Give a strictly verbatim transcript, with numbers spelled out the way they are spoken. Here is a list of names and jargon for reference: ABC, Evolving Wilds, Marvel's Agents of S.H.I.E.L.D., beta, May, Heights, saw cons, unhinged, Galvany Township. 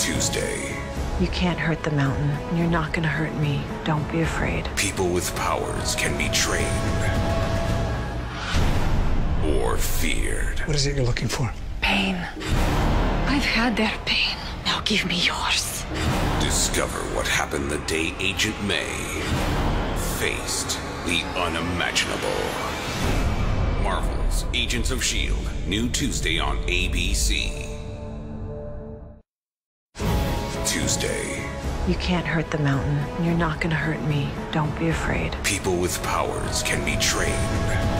Tuesday. You can't hurt the mountain. You're not gonna hurt me. Don't be afraid. People with powers can be trained or feared. What is it you're looking for? Pain. I've had that pain. Now give me yours. Discover what happened the day Agent May faced the unimaginable. Marvel's Agents of S H I E L D, new Tuesday on A B C. Tuesday. You can't hurt the mountain. You're not gonna hurt me. Don't be afraid. People with powers can be trained